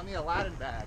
on the Aladdin bag.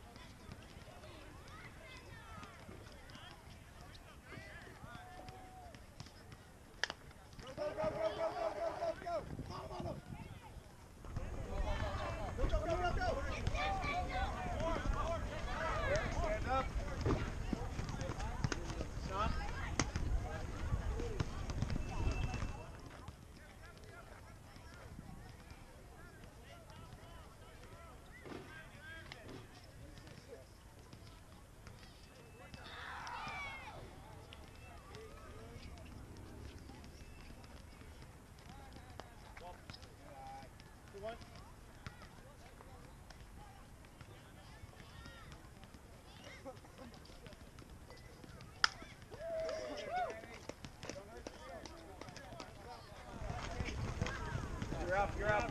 You're up.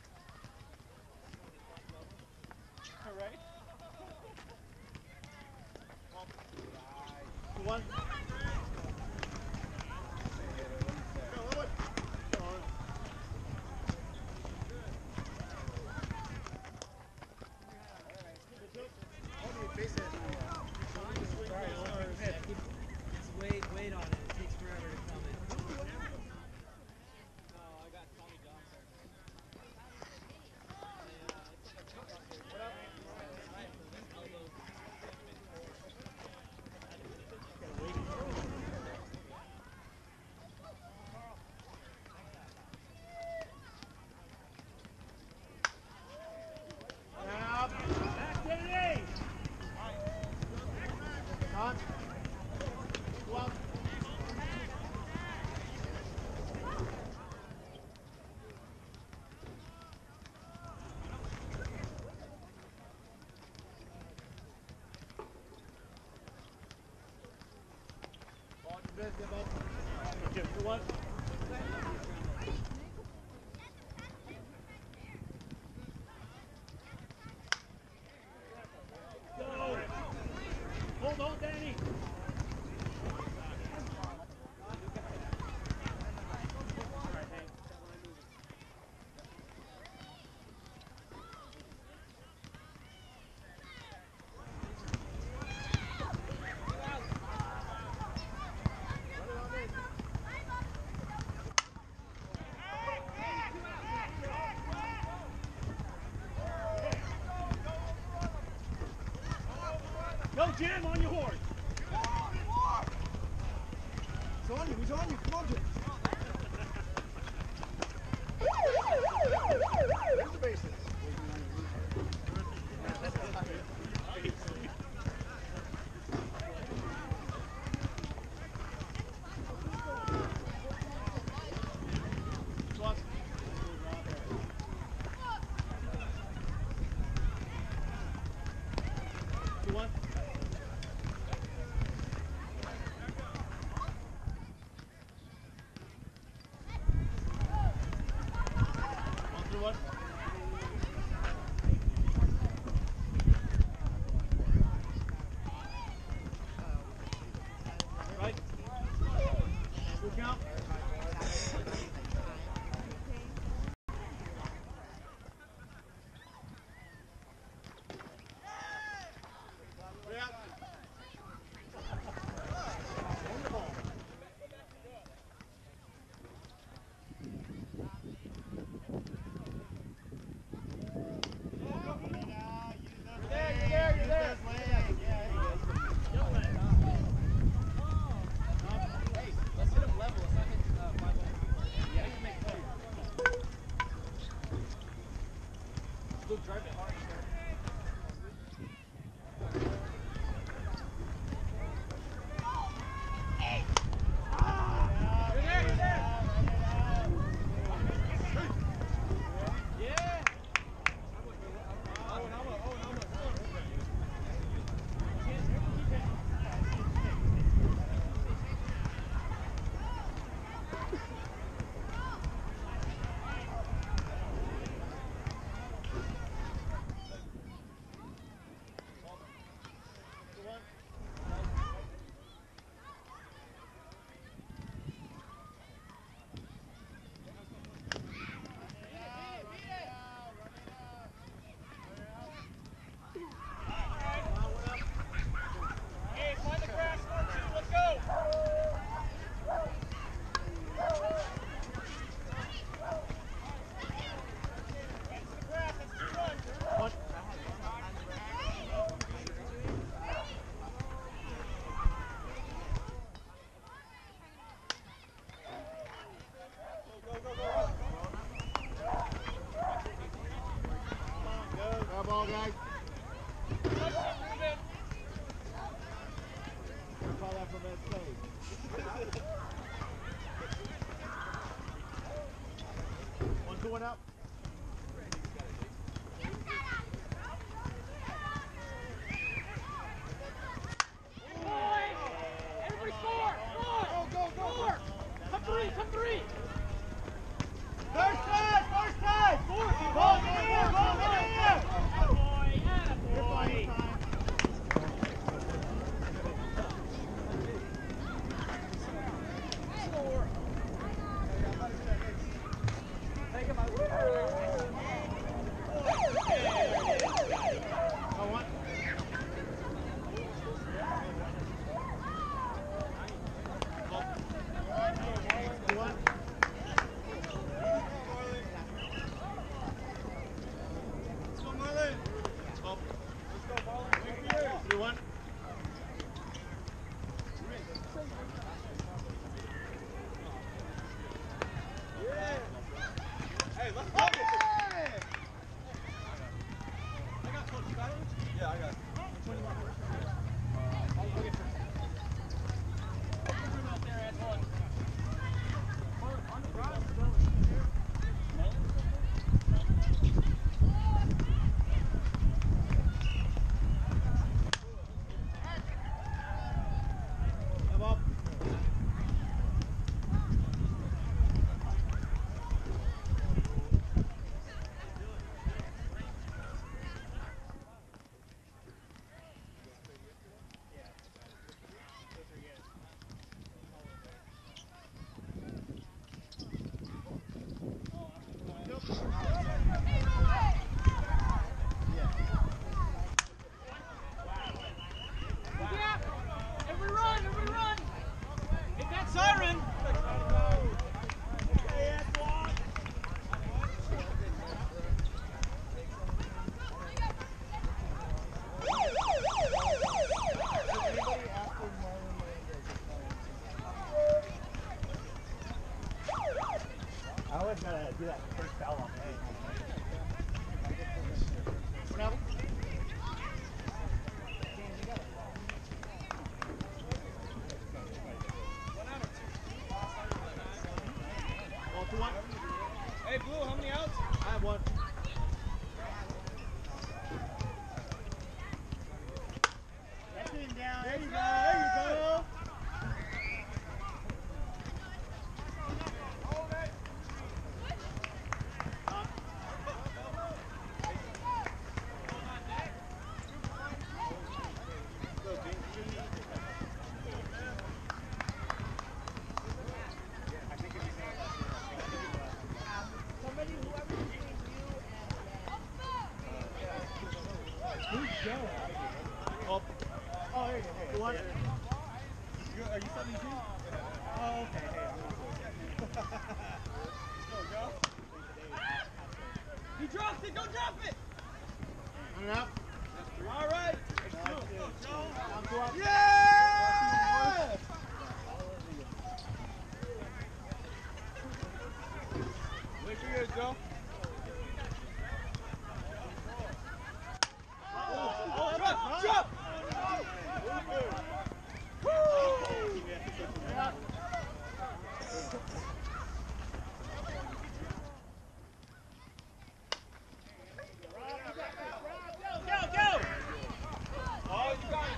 What? Jim, on your horse. It's on you. He's on you. Come on, Jim. Here's the bases. One going up. Go! Oh, you got it!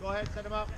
Go ahead, set him up.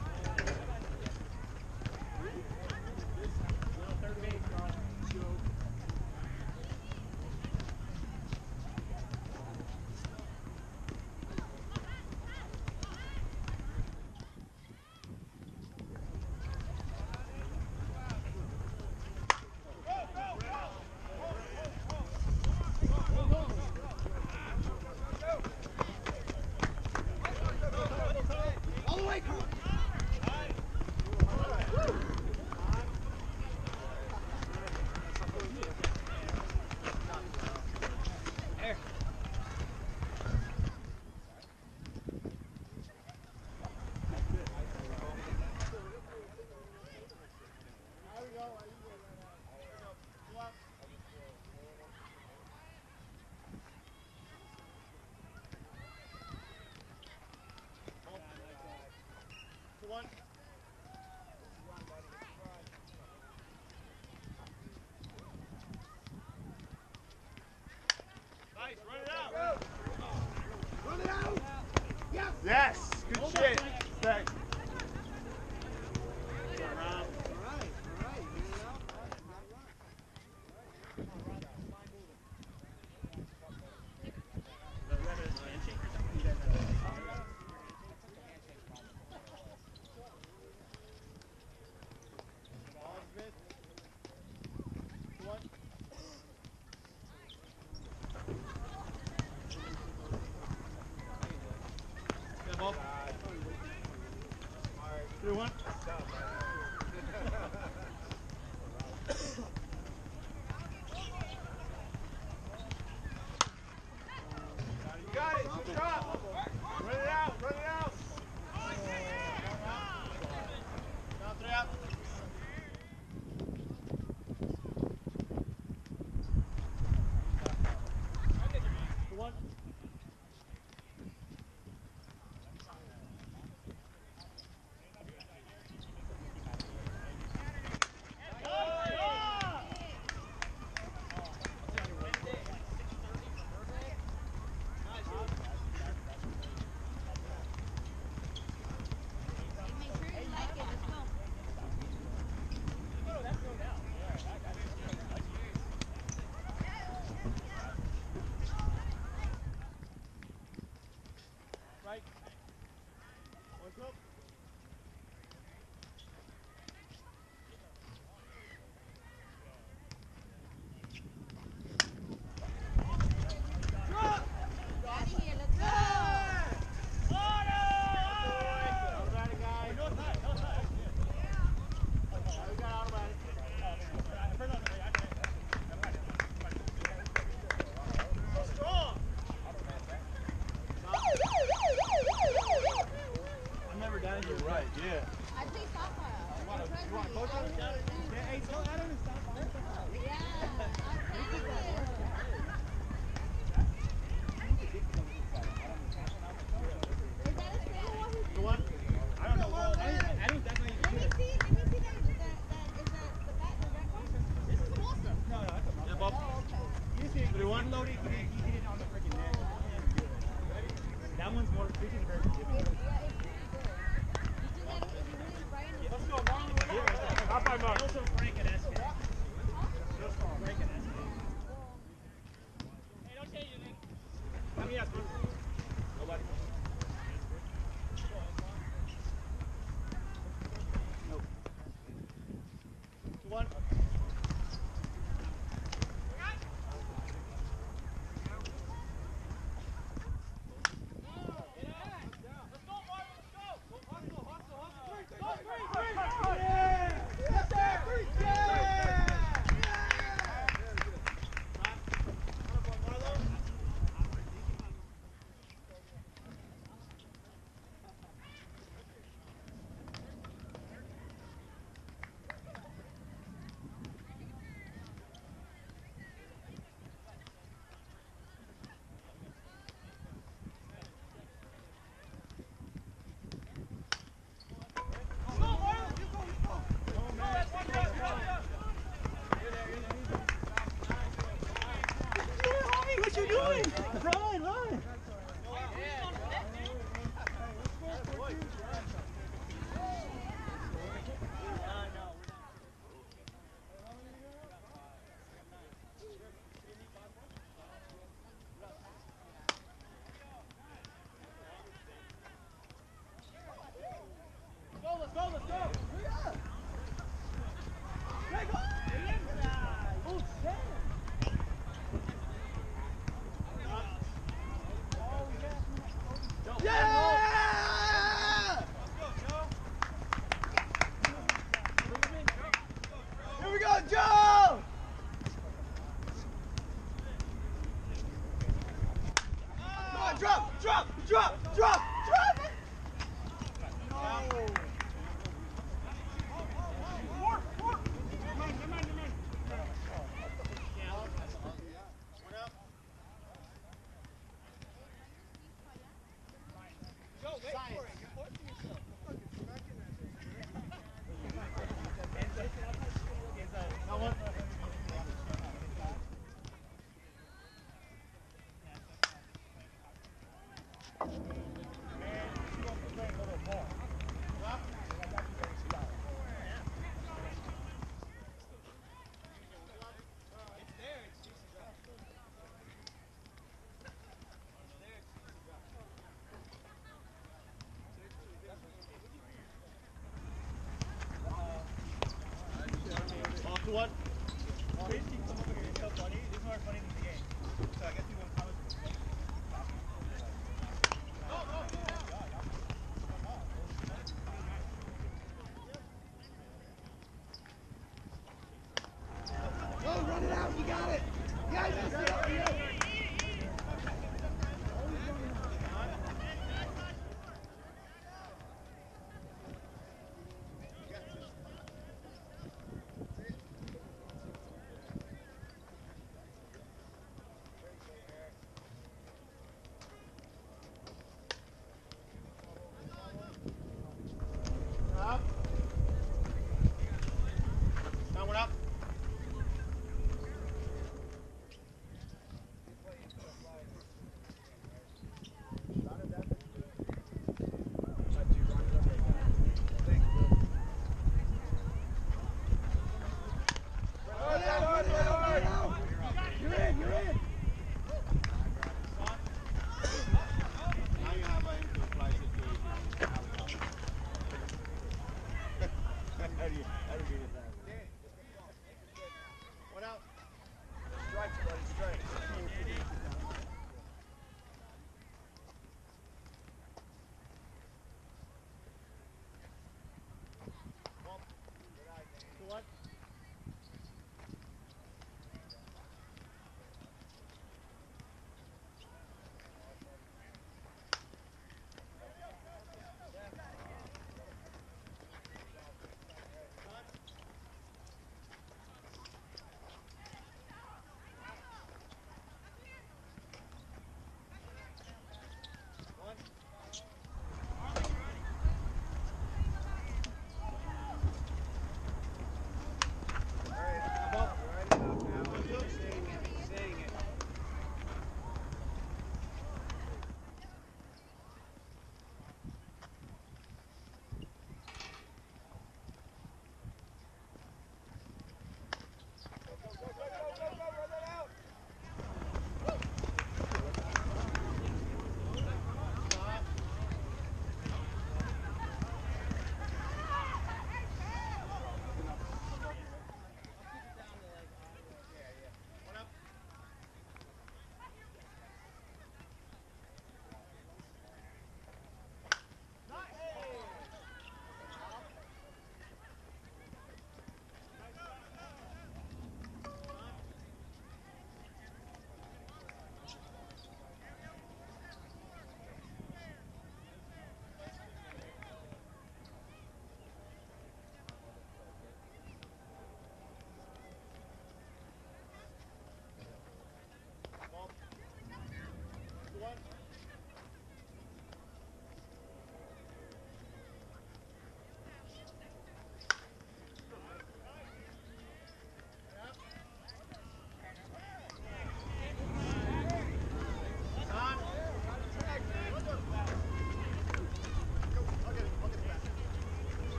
Yes! Good shit! Thanks.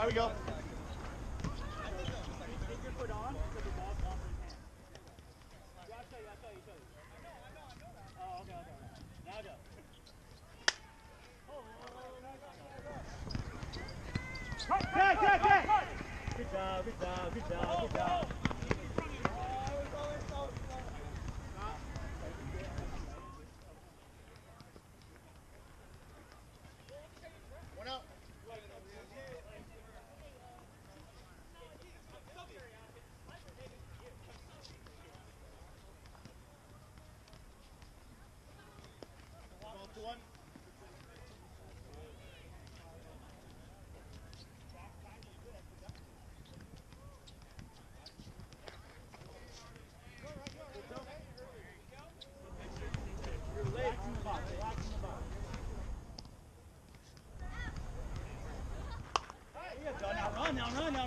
Here we go. Now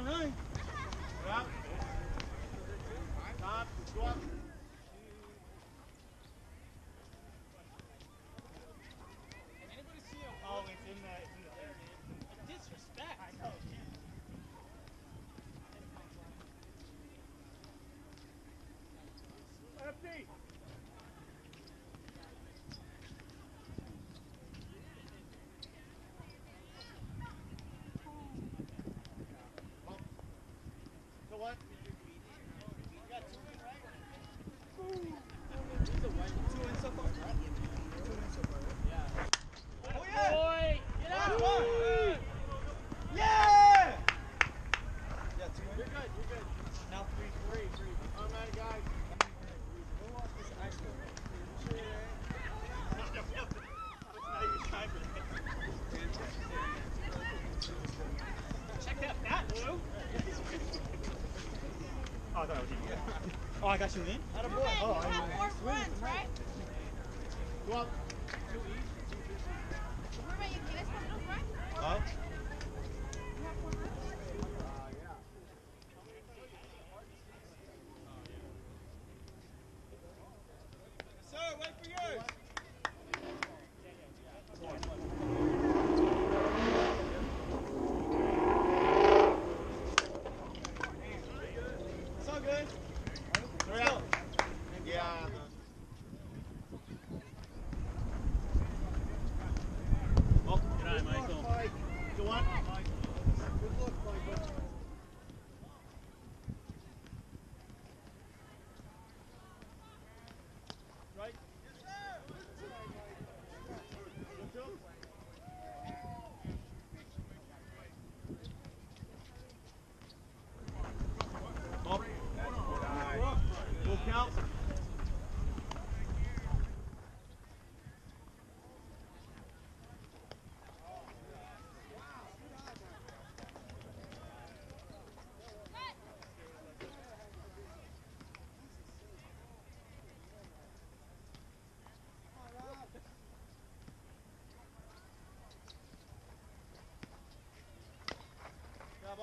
run. Stop. Stop. Stop. Anybody see him? Oh, it's in that. It's disrespect. I know. Lefty. Oh, I got you in? Out of okay, oh, you have more runs, right? Go up. Huh?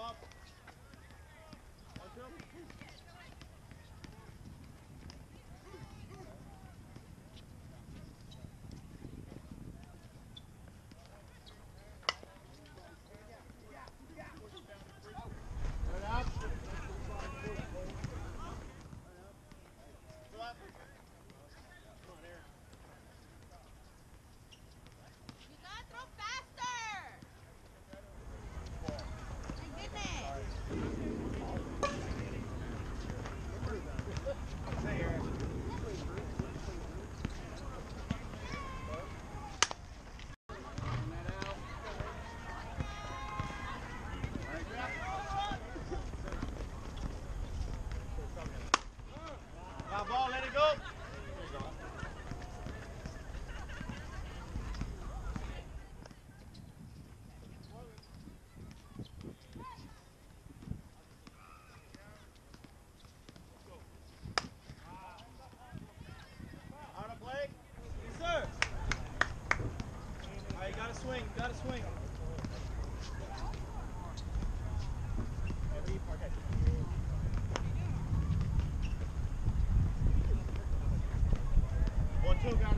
Up. There you go.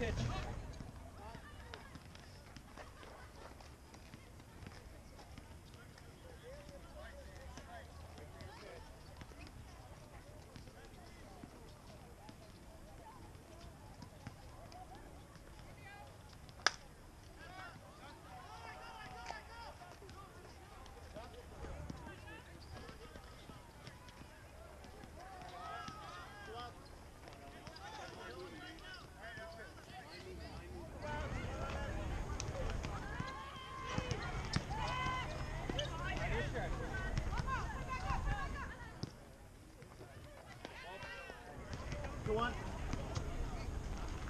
pitch. One. What?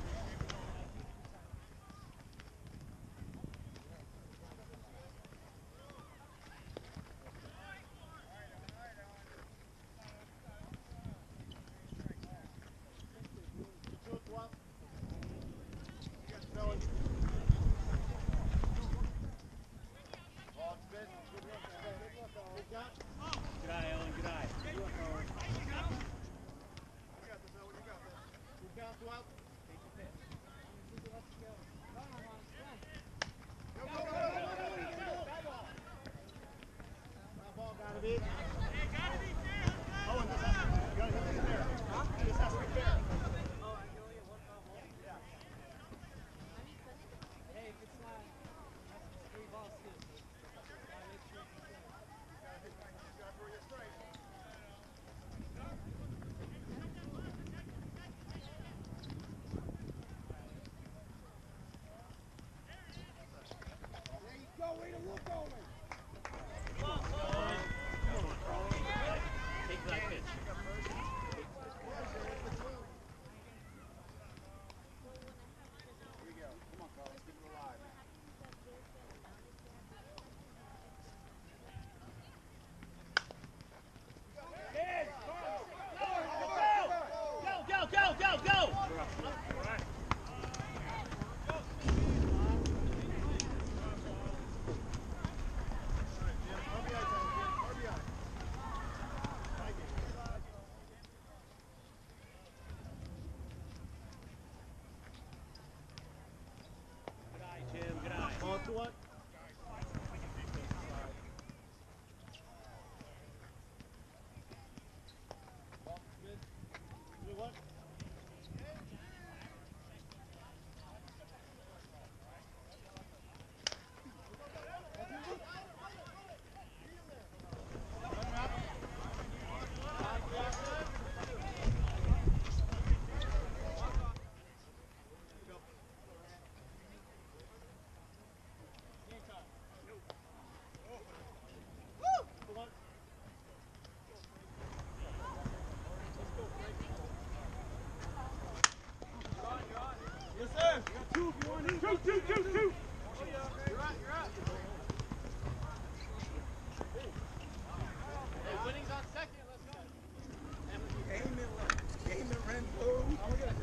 Two. You're out. Hey, Winning's on second. Let's go. Game and Renfro. I'm gonna grab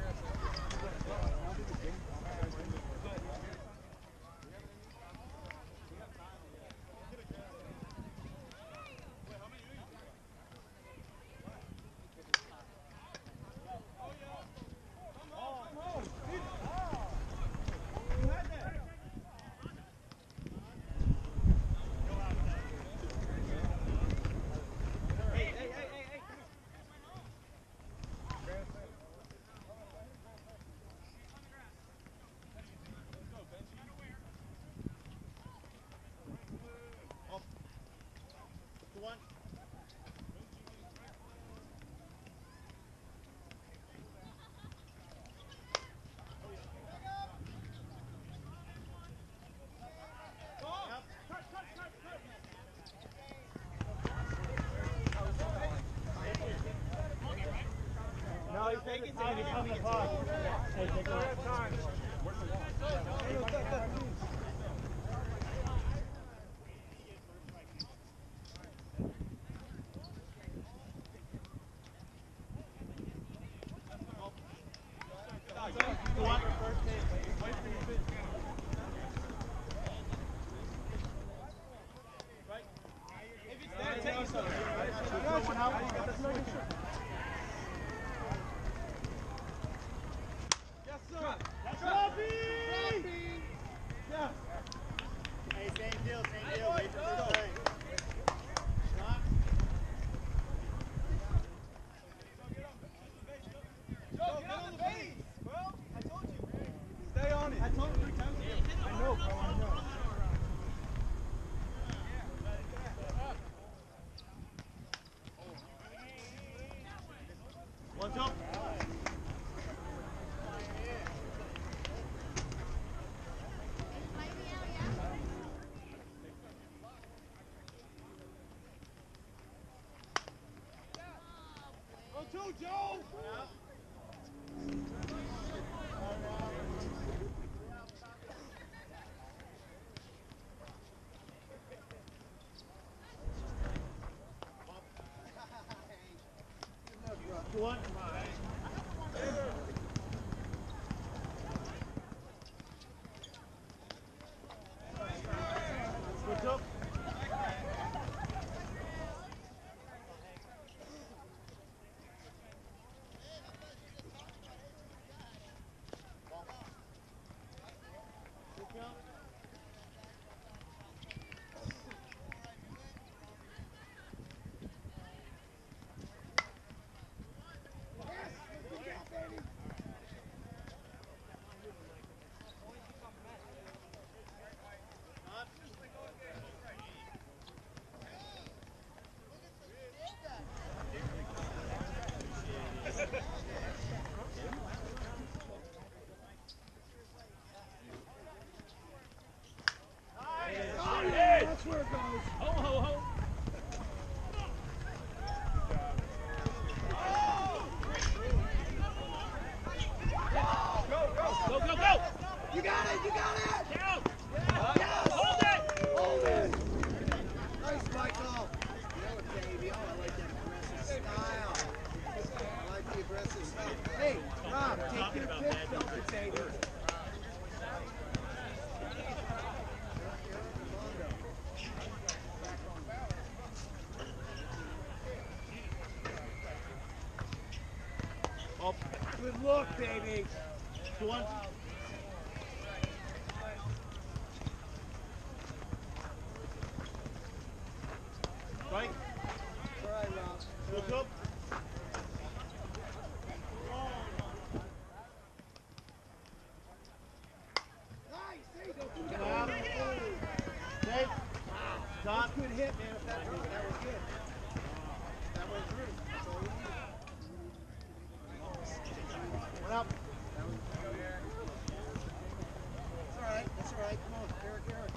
two, Joe! You want Good look, baby. Go on. Right? All right, Rob. Look up. Nice. There you go. Okay. Wow. Good hit, man. If that was good. That went through. That's all we need. Up. It's all right, that's all right. Come on, Eric, Eric.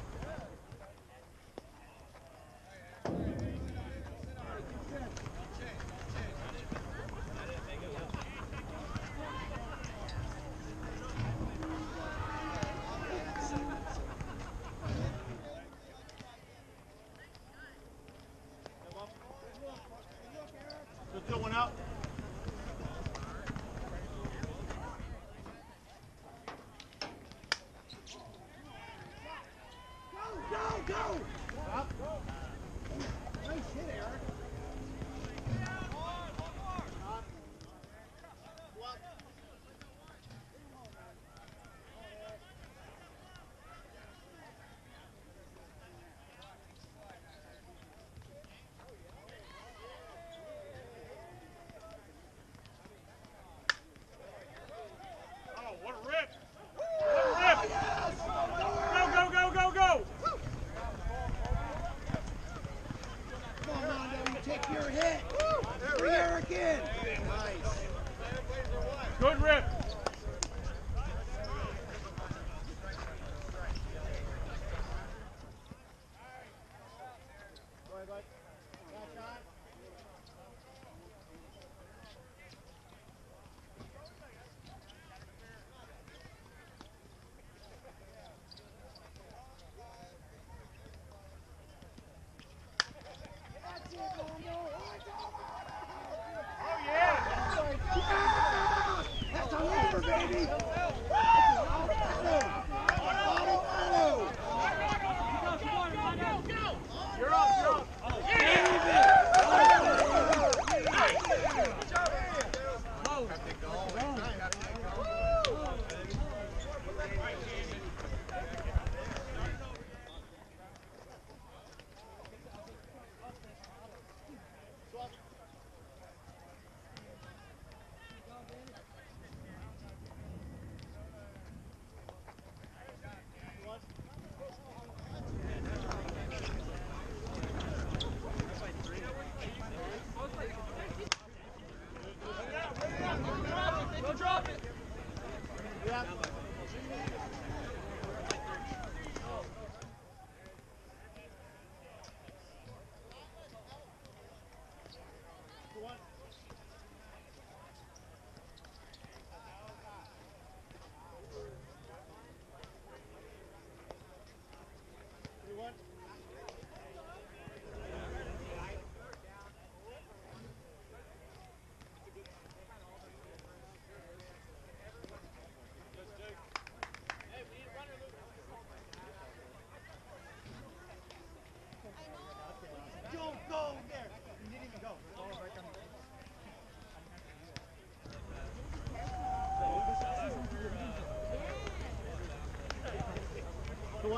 Take your hit. Woo!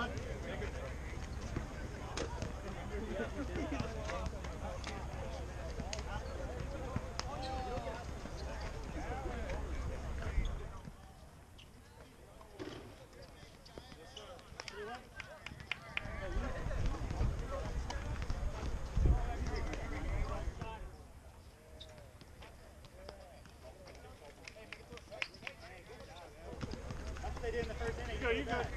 You got it.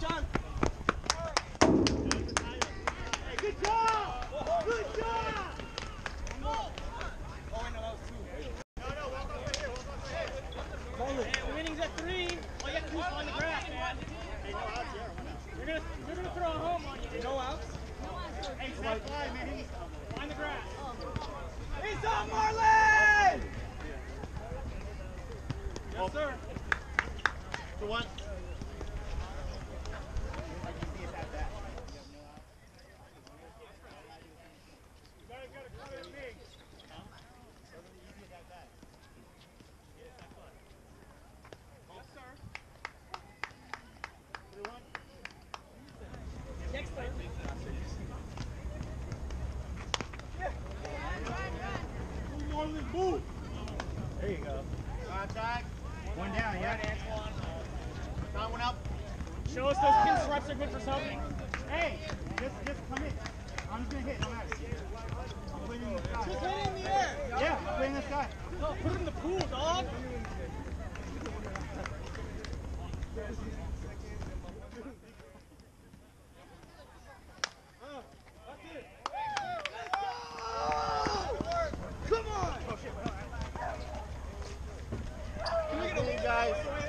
John. Hey, good job! Good job! Oh, I know that was two. No, walk up here, walk up here. Hey, winning's at 3. Oh, you have to on the grass, man. Hey, no outs, yeah. You're gonna throw a home on you. No outs? No outs. Hey, stop flying, man. Find the grass. He's up, Marlon! Yes, sir. To one. Guys.